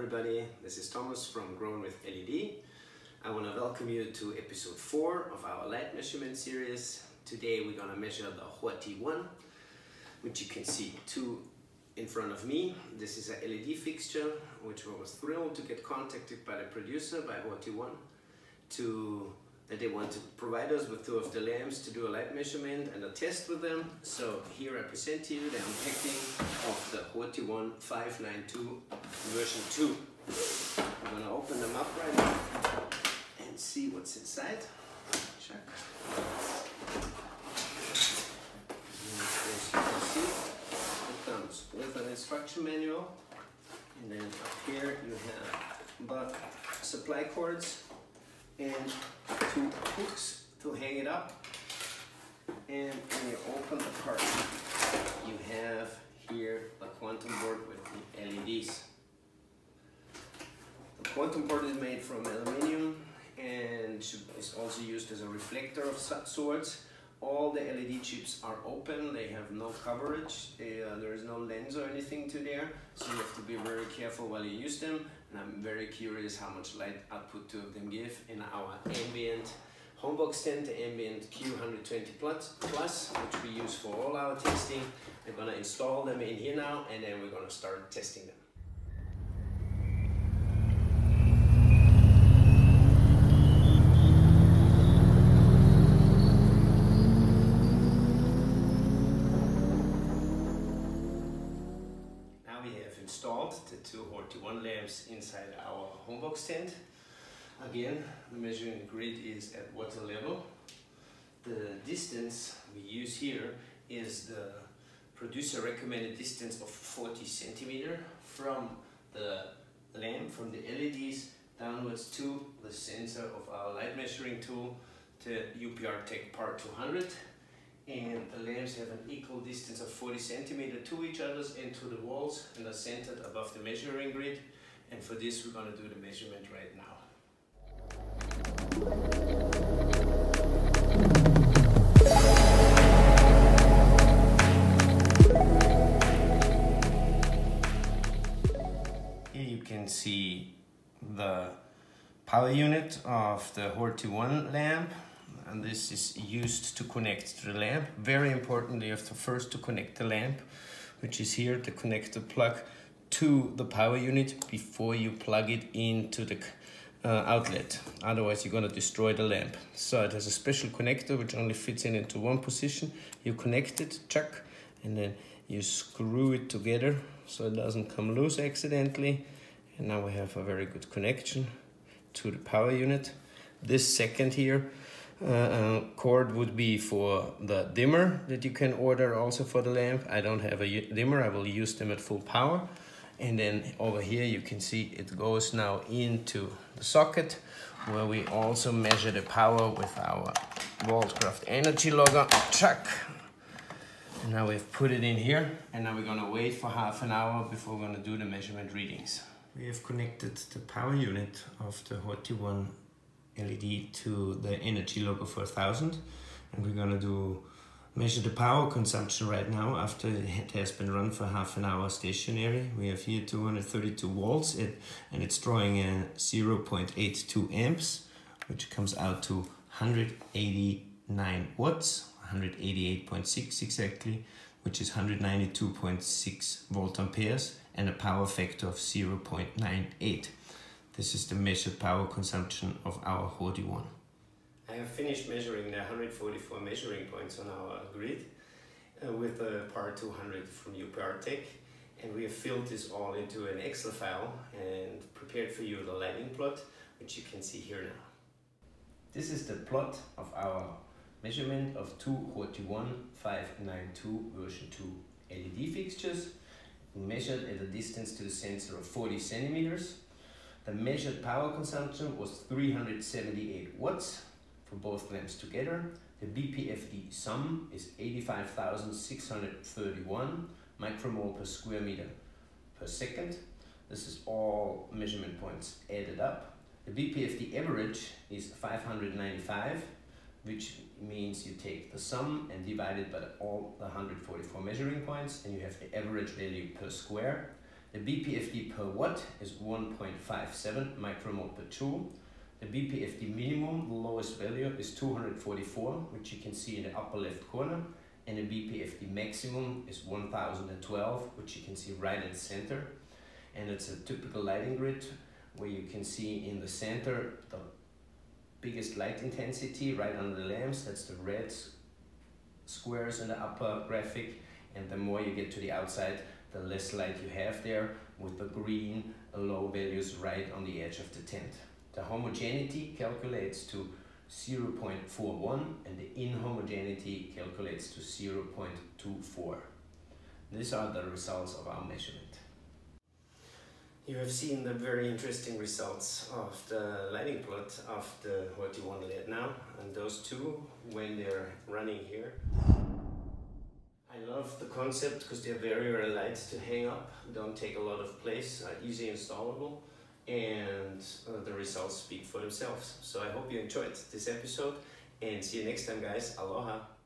everybody, this is Thomas from Grown with LED. I want to welcome you to episode 4 of our light measurement series. Today we're going to measure the HortiOne, which you can see two in front of me. This is a LED fixture which I was thrilled to get contacted by the producer, by HortiOne, that they want to provide us with two of the lamps to do a light measurement and a test with them. So here I present to you the unpacking of the HortiOne 592 version 2. I'm gonna open them up right now and see what's inside. Check. As you can see, it comes with an instruction manual. And then up here you have supply cords and two hooks to hang it up. And when you open the part, you have here the quantum board with the LEDs. The quantum board is made from aluminum and is also used as a reflector of some sorts. All the LED chips are open, they have no coverage, there is no lens or anything to there, so you have to be very careful while you use them. And I'm very curious how much light output two of them give in our ambient homebox tent, the ambient Q120 plus, which we use for all our testing. I'm gonna install them in here now and then we're gonna start testing them. Installed the two HortiOne lamps inside our homebox tent. Again, the measuring grid is at water level. The distance we use here is the producer recommended distance of 40 cm from the lamp, from the LEDs downwards to the sensor of our light measuring tool, the UPRtek PAR 200. And the lamps have an equal distance of 40 cm to each other and to the walls, and are centered above the measuring grid. And for this, we're going to do the measurement right now. Here you can see the power unit of the HortiOne lamp. And this is used to connect the lamp. Very importantly, you have to first connect the lamp, which is here, the connector plug, to the power unit before you plug it into the outlet. Otherwise, you're going to destroy the lamp. So it has a special connector which only fits into one position. You connect it, chuck, and then you screw it together so it doesn't come loose accidentally. And now we have a very good connection to the power unit. This second here cord would be for the dimmer that you can order also for the lamp. I don't have a dimmer, I will use them at full power. And then over here you can see it goes now into the socket where we also measure the power with our Voltcraft energy logger. Check! And now we've put it in here, and now we're going to wait for half an hour before we're going to do the measurement readings. We have connected the power unit of the HortiOne LED to the energy logger for 1000, and we're gonna measure the power consumption right now after it has been run for half an hour stationary. We have here 232 volts and it's drawing a 0.82 amps, which comes out to 189 watts, 188.6 exactly, which is 192.6 volt amperes and a power factor of 0.98. This is the measured power consumption of our HortiOne. I have finished measuring the 144 measuring points on our grid with the PAR 200 from UPRtek, and we have filled this all into an Excel file and prepared for you the lighting plot, which you can see here now. This is the plot of our measurement of two HortiOne 592 version 2 LED fixtures, measured at a distance to the sensor of 40 cm. The measured power consumption was 378 watts for both lamps together. The BPFD sum is 85,631 micromole per square meter per second. This is all measurement points added up. The BPFD average is 595, which means you take the sum and divide it by all the 144 measuring points, and you have the average value per square. The BPFD per watt is 1.57 micromole per joule. The BPFD minimum, the lowest value, is 244, which you can see in the upper left corner. And the BPFD maximum is 1012, which you can see right in the center. And it's a typical lighting grid where you can see in the center the biggest light intensity right under the lamps. That's the red squares in the upper graphic. And the more you get to the outside, the less light you have there, with the green low values right on the edge of the tent. The homogeneity calculates to 0.41 and the inhomogeneity calculates to 0.24. These are the results of our measurement. You have seen the very interesting results of the lighting plot of the HortiOne LED now, and those two when they're running here. I love the concept because they're very, very light to hang up, don't take a lot of place, are easy installable, and the results speak for themselves. So I hope you enjoyed this episode and see you next time, guys. Aloha!